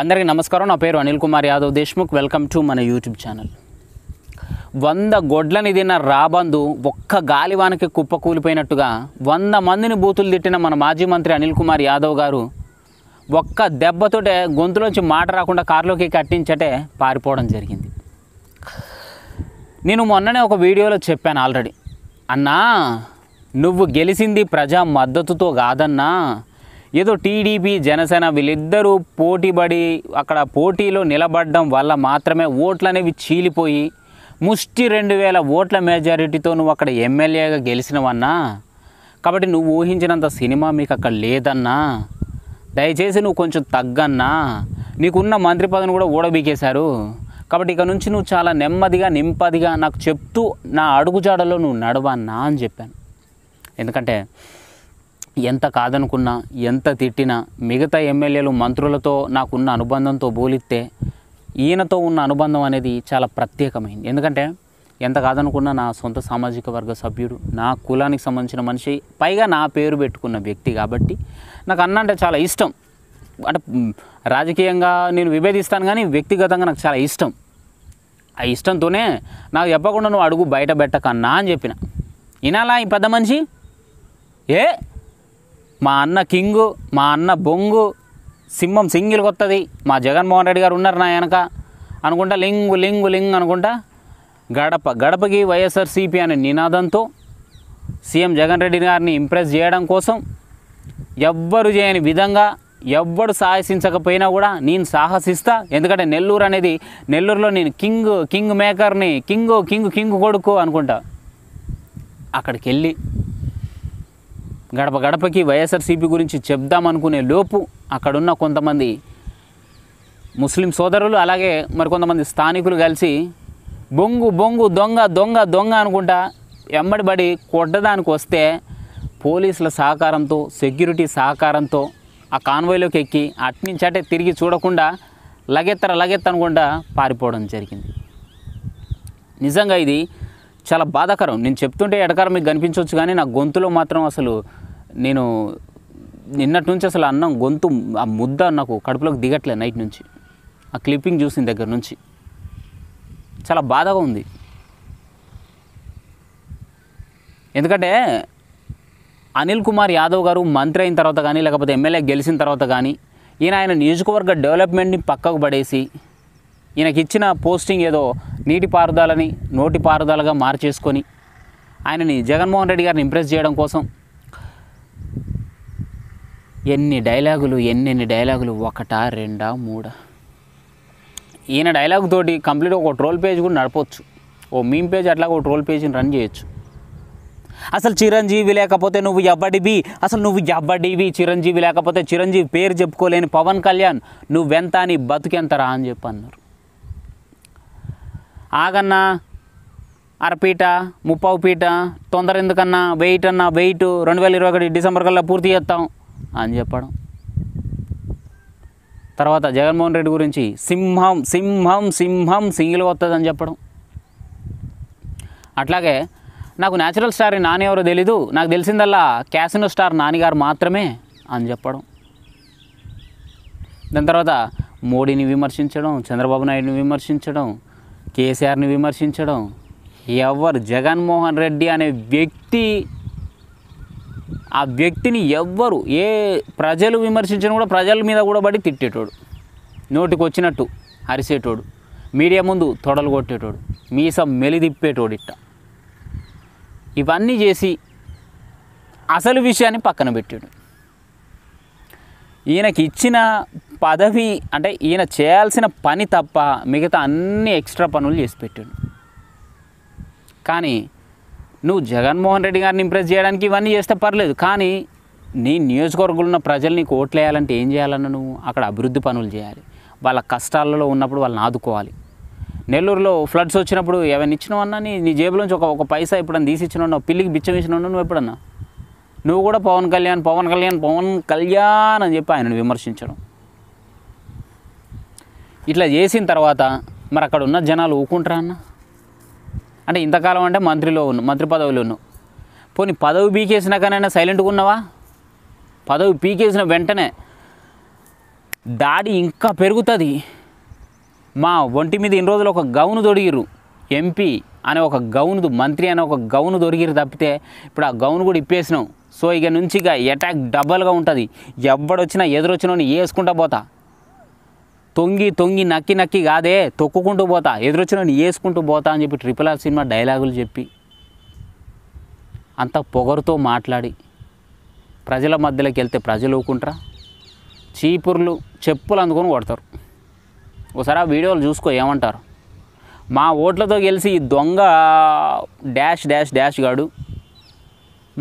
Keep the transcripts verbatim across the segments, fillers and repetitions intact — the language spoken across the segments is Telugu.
అందరికీ నమస్కారం। నా పేరు అనిల్కుమార్ యాదవ్ దేశ్ముఖ్। వెల్కమ్ టు మన యూట్యూబ్ ఛానల్। వంద గొడ్లని తిన్న రాబందు ఒక్క గాలివానికి కుప్పకూలిపోయినట్టుగా వంద మందిని బూతులు తిట్టిన మన మాజీ మంత్రి అనిల్కుమార్ యాదవ్ గారు ఒక్క దెబ్బతోటే గొంతులోంచి మాట రాకుండా కారులోకి కట్టించటే పారిపోవడం జరిగింది। నేను మొన్ననే ఒక వీడియోలో చెప్పాను ఆల్రెడీ, అన్నా నువ్వు గెలిచింది ప్రజా మద్దతుతో కాదన్నా, ఏదో టీడీపీ జనసేన వీళ్ళిద్దరూ పోటీపడి అక్కడ పోటీలో నిలబడడం వల్ల మాత్రమే ఓట్లు అనేవి చీలిపోయి ముష్టి రెండు వేల ఓట్ల మెజారిటీతో నువ్వు అక్కడ ఎమ్మెల్యేగా గెలిచినవన్నా, కాబట్టి నువ్వు ఊహించినంత సినిమా మీకు అక్కడ లేదన్నా, దయచేసి నువ్వు కొంచెం తగ్గన్నా, నీకున్న మంత్రి పదవిని కూడా ఊడబీకేశారు, కాబట్టి ఇక నుంచి నువ్వు చాలా నెమ్మదిగా నింపదిగా నాకు చెప్తూ నా అడుగుజాడలో నువ్వు నడవన్నా అని చెప్పాను। ఎందుకంటే ఎంత కాదనుకున్నా ఎంత తిట్టినా మిగతా ఎమ్మెల్యేలు మంత్రులతో నాకున్న అనుబంధంతో పోలిస్తే ఈయనతో ఉన్న అనుబంధం అనేది చాలా ప్రత్యేకమైంది। ఎందుకంటే ఎంత కాదనుకున్నా నా సొంత సామాజిక వర్గ సభ్యుడు, నా కులానికి సంబంధించిన మనిషి, పైగా నా పేరు పెట్టుకున్న వ్యక్తి, కాబట్టి నాకు అన్న అంటే చాలా ఇష్టం। అంటే రాజకీయంగా నేను విభేదిస్తాను, కానీ వ్యక్తిగతంగా నాకు చాలా ఇష్టం। ఆ ఇష్టంతోనే నాకు చెప్పకుండా నువ్వు అడుగు బయట పెట్టకన్నా అని చెప్పిన। ఈనాలా ఈ పెద్ద మనిషి, ఏ మా అన్న కింగు, మా అన్న బొంగు, సింహం సింగిల్కి వస్తుంది, మా జగన్మోహన్ రెడ్డి గారు ఉన్నారు నా వెనక అనుకుంటా లింగు లింగు లింగ్ అనుకుంటా గడప గడపకి వైఎస్ఆర్సీపీ అనే నినాదంతో సీఎం జగన్ రెడ్డి గారిని ఇంప్రెస్ చేయడం కోసం ఎవ్వరు చేయని విధంగా, ఎవ్వరు సాహసించకపోయినా కూడా నేను సాహసిస్తా, ఎందుకంటే నెల్లూరు అనేది, నెల్లూరులో నేను కింగ్ కింగ్ మేకర్ని, కింగు కింగ్ కింగ్ కొడుకు అనుకుంటా అక్కడికి వెళ్ళి గడప గడపకి వైఎస్ఆర్సీపీ గురించి చెప్దామనుకునే లోపు అక్కడున్న కొంతమంది ముస్లిం సోదరులు, అలాగే మరికొంతమంది స్థానికులు కలిసి బొంగు బొంగు దొంగ దొంగ దొంగ అనుకుంటా ఎమ్మడి బడి కొట్టడానికి వస్తే పోలీసుల సహకారంతో, సెక్యూరిటీ సహకారంతో ఆ కాన్వాయ్లోకి ఎక్కి అట్నించటే తిరిగి చూడకుండా లగెత్తర లగెత్తర అనుకుంటా పారిపోవడం జరిగింది। నిజంగా ఇది చాలా బాధాకరం। నేను చెప్తుంటే ఎడకారం మీకు కనిపించవచ్చు, కానీ నా గొంతులో మాత్రం అసలు నేను నిన్నటి నుంచి అసలు అన్నం గొంతు ఆ ముద్ద నాకు కడుపులోకి దిగట్లేదు నైట్ నుంచి, ఆ క్లిప్పింగ్ చూసిన దగ్గర నుంచి చాలా బాధగా ఉంది। ఎందుకంటే అనిల్ కుమార్ యాదవ్ గారు మంత్రి అయిన తర్వాత కానీ, లేకపోతే ఎమ్మెల్యే గెలిచిన తర్వాత కానీ, ఈయన ఆయన నియోజకవర్గ డెవలప్మెంట్ని పక్కకు పడేసి ఈయనకి ఇచ్చిన పోస్టింగ్ ఏదో నీటి పారుదలని నోటి పారుదలగా మార్చేసుకొని ఆయనని జగన్మోహన్ రెడ్డి గారిని ఇంప్రెస్ చేయడం కోసం ఎన్ని డైలాగులు ఎన్నెన్ని డైలాగులు, ఒకటా రెండా మూడా, ఈయన డైలాగ్ తోటి కంప్లీట్ ఒక ట్రోల్ పేజ్ కూడా నడపవచ్చు, ఓ మీమ్ పేజ్ అట్లా ఒక ట్రోల్ పేజ్ని రన్ చేయొచ్చు। అసలు చిరంజీవి లేకపోతే నువ్వు ఎవ్వడివి, అసలు నువ్వు ఎవ్వడివి, చిరంజీవి లేకపోతే చిరంజీవి పేరు చెప్పుకోలేని పవన్ కళ్యాణ్ నువ్వెంత అని బతుకెంతరా అని చెప్పి అన్నారు। ఆగన్నా అరపీట ముప్పావు పీట తొందర ఎందుకన్నా, వెయిట్ అన్నా వెయిట్, రెండు వేల ఇరవై ఒకటి డిసెంబర్ కల్లా పూర్తి చేస్తాం అని చెప్పడం। తర్వాత జగన్మోహన్ రెడ్డి గురించి సింహం సింహం సింహం సింగిల్ వస్తుంది అని చెప్పడం। అట్లాగే నాకు న్యాచురల్ స్టార్ నాని ఎవరో తెలీదు, నాకు తెలిసిందల్లా క్యాసినో స్టార్ నానిగారు మాత్రమే అని చెప్పడం। దాని తర్వాత మోడీని విమర్శించడం, చంద్రబాబు నాయుడిని విమర్శించడం, కేసీఆర్ని విమర్శించడం, ఎవరు జగన్మోహన్ రెడ్డి అనే వ్యక్తి, ఆ వ్యక్తిని ఎవ్వరు ఏ ప్రజలు విమర్శించినా కూడా ప్రజల మీద కూడా పడి తిట్టేటోడు, నోటికి వచ్చినట్టు అరిసేటోడు, మీడియా ముందు తొడలు కొట్టేటోడు, మీసం మెలిదిప్పేటోడు, ఇట్ట ఇవన్నీ చేసి అసలు విషయాన్ని పక్కన పెట్టాడు। ఈయనకి ఇచ్చిన పదవి అంటే ఈయన చేయాల్సిన పని తప్ప మిగతా అన్ని ఎక్స్ట్రా పనులు చేసి పెట్టాడు। కానీ నువ్వు జగన్మోహన్ రెడ్డి గారిని ఇంప్రెస్ చేయడానికి ఇవన్నీ చేస్తే పర్లేదు, కానీ నీ నియోజకవర్గంలో ఉన్న ప్రజలు నీకు ఓట్లు వేయాలంటే ఏం చేయాలన్నా నువ్వు అక్కడ అభివృద్ధి పనులు చేయాలి, వాళ్ళ కష్టాలలో ఉన్నప్పుడు వాళ్ళని ఆదుకోవాలి। నెల్లూరులో ఫ్లడ్స్ వచ్చినప్పుడు ఏమైనా ఇచ్చినావన్నా, నీ నీ జేబులోంచి ఒక ఒక పైసా ఎప్పుడన్నా తీసి ఇచ్చినా, పిల్లికి బిచ్చం ఇచ్చినా నువ్వు ఎప్పుడన్నా? నువ్వు కూడా పవన్ కళ్యాణ్ పవన్ కళ్యాణ్ పవన్ కళ్యాణ్ అని చెప్పి ఆయనను విమర్శించడం ఇట్లా చేసిన తర్వాత మరి అక్కడ ఉన్న జనాలు ఊకుంటారా అన్న? అంటే ఇంతకాలం అంటే మంత్రిలో ఉన్న మంత్రి పదవిలో ఉన్న పోనీ పదవి పీకేసినాకనైనా సైలెంట్గా ఉన్నావా? పదవి పీకేసిన వెంటనే దాడి ఇంకా పెరుగుతది. మా ఒంటి మీద ఇన్ని రోజులు ఒక గౌను దొరికిరు, ఎంపీ అనే ఒక గౌను, మంత్రి అనే ఒక గౌను దొరికిరు తప్పితే ఇప్పుడు ఆ గౌను కూడా ఇప్పేసినాం. సో ఇక నుంచి ఇక అటాక్ డబల్గా ఉంటుంది. ఎవడొచ్చినా ఎదురొచ్చినోని వేసుకుంటా పోతా, తొంగి తొంగి నక్కి నక్కి కాదే తొక్కుకుంటూ పోతా, ఎదురొచ్చినోని వేసుకుంటూ పోతా అని చెప్పి ట్రిపుల్ ఆర్ సినిమా డైలాగులు చెప్పి అంత పొగరుతో మాట్లాడి ప్రజల మధ్యలోకి వెళ్తే ప్రజలు ఊకుంటారా? చీపుర్లు చెప్పులు అందుకొని కొడతారు. ఒకసారి ఆ వీడియోలు చూసుకో ఏమంటారు. మా ఓట్లతో గెలిచి ఈ దొంగ డాష్ డాష్ డాష్ గాడు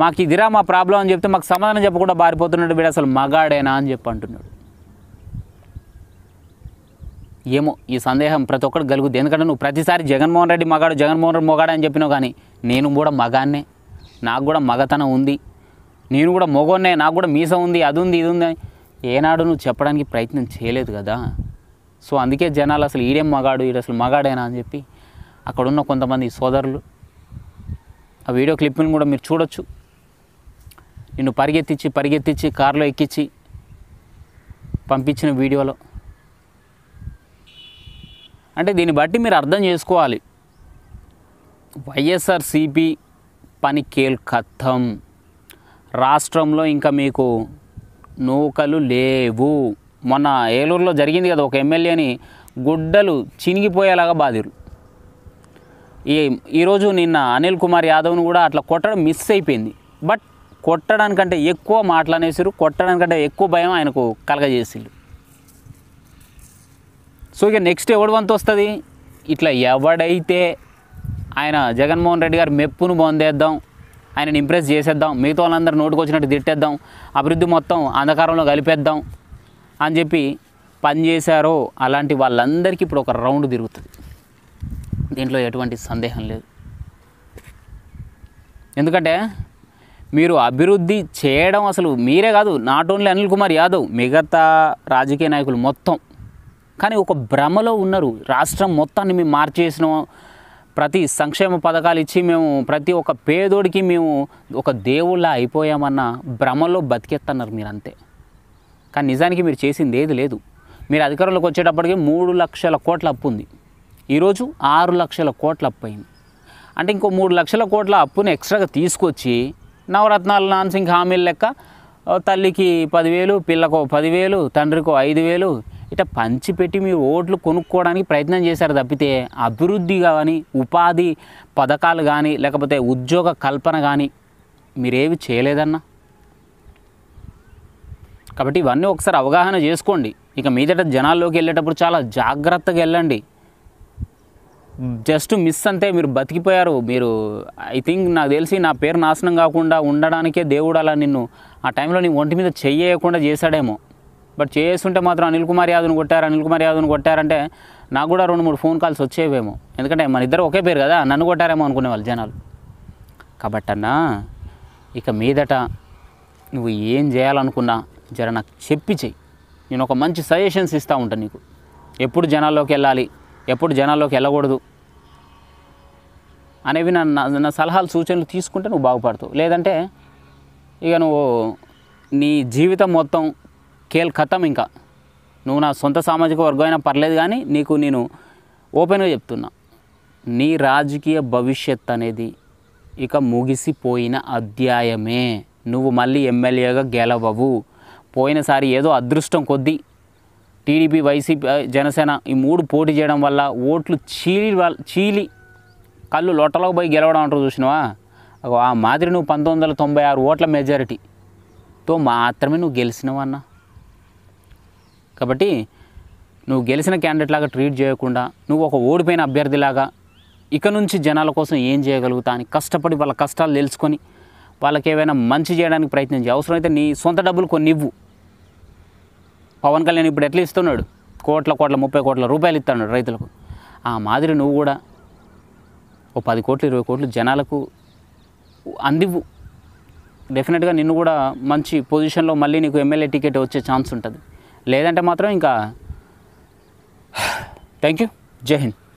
మాకు ఇదిరా మా ప్రాబ్లం అని చెప్తే మాకు సమాధానం చెప్పకుండా బారిపోతున్నాడు. వీడు అసలు మగాడేనా అని చెప్పి అంటున్నాడు. ఏమో ఈ సందేహం ప్రతి ఒక్కరు కలుగుద్ది. ఎందుకంటే నువ్వు ప్రతిసారి జగన్మోహన్ రెడ్డి మగాడు జగన్మోహన్ రెడ్డి మొగాడు అని చెప్పినావు, కానీ నేను కూడా మగాన్నే, నాకు కూడా మగతనం ఉంది, నేను కూడా మొగోన్నే, నాకు కూడా మీసం ఉంది, అది ఉంది ఇది ఉంది అని ఏనాడు నువ్వు చెప్పడానికి ప్రయత్నం చేయలేదు కదా. సో అందుకే జనాలు అసలు ఈడేం మగాడు, ఈడు అసలు మగాడేనా అని చెప్పి అక్కడున్న కొంతమంది సోదరులు ఆ వీడియో క్లిప్ని కూడా మీరు చూడొచ్చు. నిన్ను పరిగెత్తించి పరిగెత్తించి కారులో ఎక్కించి పంపించిన వీడియోలో అంటే దీన్ని బట్టి మీరు అర్థం చేసుకోవాలి వైఎస్ఆర్సీపీ పని కేల్ కథం. రాష్ట్రంలో ఇంకా మీకు నూకలు లేవు. మొన్న ఏలూరులో జరిగింది కదా, ఒక ఎమ్మెల్యేని గుడ్డలు చినిగిపోయేలాగా బాధిరు. ఈ ఈరోజు నిన్న అనిల్ కుమార్ యాదవ్ను కూడా అట్లా కొట్టడం మిస్ అయిపోయింది. బట్ కొట్టడానికంటే ఎక్కువ మాటలనేసారు, కొట్టడానికంటే ఎక్కువ భయం ఆయనకు కలగజేసిరు. సో ఇక నెక్స్ట్ ఎవడు వంతు వస్తుంది? ఇట్లా ఎవడైతే ఆయన జగన్మోహన్ రెడ్డి గారు మెప్పును పొందేద్దాం, ఆయనను ఇంప్రెస్ చేసేద్దాం, మిగతా వాళ్ళందరూ నోటుకు వచ్చినట్టు తిట్టేద్దాం, అభివృద్ధి మొత్తం అంధకారంలో కలిపేద్దాం అని చెప్పి పనిచేశారో అలాంటి వాళ్ళందరికీ ఇప్పుడు ఒక రౌండ్ తిరుగుతుంది. దీంట్లో ఎటువంటి సందేహం లేదు. ఎందుకంటే మీరు అభివృద్ధి చేయడం అసలు మీరే కాదు, నాట్ ఓన్లీ అనిల్ కుమార్ యాదవ్, మిగతా రాజకీయ నాయకులు మొత్తం కానీ ఒక భ్రమలో ఉన్నారు. రాష్ట్రం మొత్తాన్ని మేము మార్చేసిన, ప్రతి సంక్షేమ పథకాలు ఇచ్చి మేము ప్రతి ఒక్క పేదోడికి మేము ఒక దేవుళ్ళ అయిపోయామన్న భ్రమలో బతికేస్తున్నారు మీరు, అంతే. కానీ నిజానికి మీరు చేసింది ఏది లేదు. మీరు అధికారంలోకి వచ్చేటప్పటికి మూడు లక్షల కోట్ల అప్పు ఉంది, ఈరోజు ఆరు లక్షల కోట్ల అప్పు అయింది. అంటే ఇంకో మూడు లక్షల కోట్ల అప్పుని ఎక్స్ట్రాగా తీసుకొచ్చి నవరత్నాలు నాన్సింగ్ హామీలు లెక్క తల్లికి పదివేలు, పిల్లకు పదివేలు, తండ్రికో ఐదు వేలు ఇట్లా పంచిపెట్టి మీరు ఓట్లు కొనుక్కోవడానికి ప్రయత్నం చేశారు తప్పితే అభివృద్ధి కానీ ఉపాధి పథకాలు కానీ లేకపోతే ఉద్యోగ కల్పన కానీ మీరేవి చేయలేదన్నా. కాబట్టి ఇవన్నీ ఒకసారి అవగాహన చేసుకోండి. ఇక మీదట జనాల్లోకి వెళ్ళేటప్పుడు చాలా జాగ్రత్తగా వెళ్ళండి. జస్ట్ మిస్ అంతే, మీరు బతికిపోయారు. మీరు ఐ థింక్ నాకు తెలిసి నా పేరు నాశనం కాకుండా ఉండడానికే దేవుడు అలా నిన్ను ఆ టైంలో నీ ఒంటి మీద చెయ్యకుండా చేశాడేమో. బట్ చేస్తుంటే మాత్రం అనిల్ కుమార్ యాదవ్ను కొట్టారు, అనిల్ కుమార్ యాదవ్ను కొట్టారంటే నాకు కూడా రెండు మూడు ఫోన్ కాల్స్ వచ్చేవేమో. ఎందుకంటే మన ఇద్దరు ఒకే పేరు కదా, నన్ను కొట్టారేమో అనుకునే వాళ్ళు జనాలు. కాబట్టి అన్నా ఇక మీదట నువ్వు ఏం చేయాలనుకున్నా జర నాకు చెప్పి చెయ్యి, నేను ఒక మంచి సజెషన్స్ ఇస్తూ ఉంటాను నీకు. ఎప్పుడు జనాల్లోకి వెళ్ళాలి, ఎప్పుడు జనాల్లోకి వెళ్ళకూడదు అనేవి నా నా సలహాలు సూచనలు తీసుకుంటే నువ్వు బాగుపడతావు. లేదంటే ఇక నువ్వు నీ జీవితం మొత్తం కేల్ కథం. ఇంకా నువ్వు నా సొంత సామాజిక వర్గం అయినా పర్లేదు, కానీ నీకు నేను ఓపెన్గా చెప్తున్నా, నీ రాజకీయ భవిష్యత్ అనేది ఇక ముగిసిపోయిన అధ్యాయమే. నువ్వు మళ్ళీ ఎమ్మెల్యేగా గెలవవు. పోయినసారి ఏదో అదృష్టం కొద్దీ టీడీపీ, వైసీపీ, జనసేన ఈ మూడు పోటీ చేయడం వల్ల ఓట్లు చీలి చీలి కళ్ళు లొట్టలోకి పోయి గెలవడం అంటారు చూసినావా, ఆ మాదిరి నువ్వు పంతొమ్మిది వందల తొంభై ఆరు ఓట్ల మెజారిటీతో మాత్రమే నువ్వు గెలిచినావు అన్న. కాబట్టి నువ్వు గెలిచిన క్యాండిడేట్ లాగా ట్రీట్ చేయకుండా నువ్వు ఒక ఓడిపోయిన అభ్యర్థిలాగా ఇక నుంచి జనాల కోసం ఏం చేయగలుగుతా అని కష్టపడి వాళ్ళ కష్టాలు తెలుసుకొని వాళ్ళకి ఏమైనా మంచి చేయడానికి ప్రయత్నం చేయి. అవసరమైతే నీ సొంత డబ్బులు కొన్ని ఇవ్వు. పవన్ కళ్యాణ్ ఇప్పుడు ఎట్లా ఇస్తున్నాడు, కోట్ల కోట్ల ముప్పై కోట్ల రూపాయలు ఇస్తున్నాడు రైతులకు, ఆ మాదిరి నువ్వు కూడా ఓ పది కోట్లు ఇరవై కోట్లు జనాలకు అందివ్వు. డెఫినెట్గా నిన్ను కూడా మంచి పొజిషన్లో మళ్ళీ నీకు ఎమ్మెల్యే టికెట్ వచ్చే ఛాన్స్ ఉంటుంది. లేదంటే మాత్రం ఇంకా థ్యాంక్ యూ, జై హింద్.